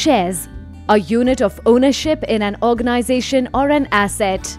Shares, a unit of ownership in an organization or an asset.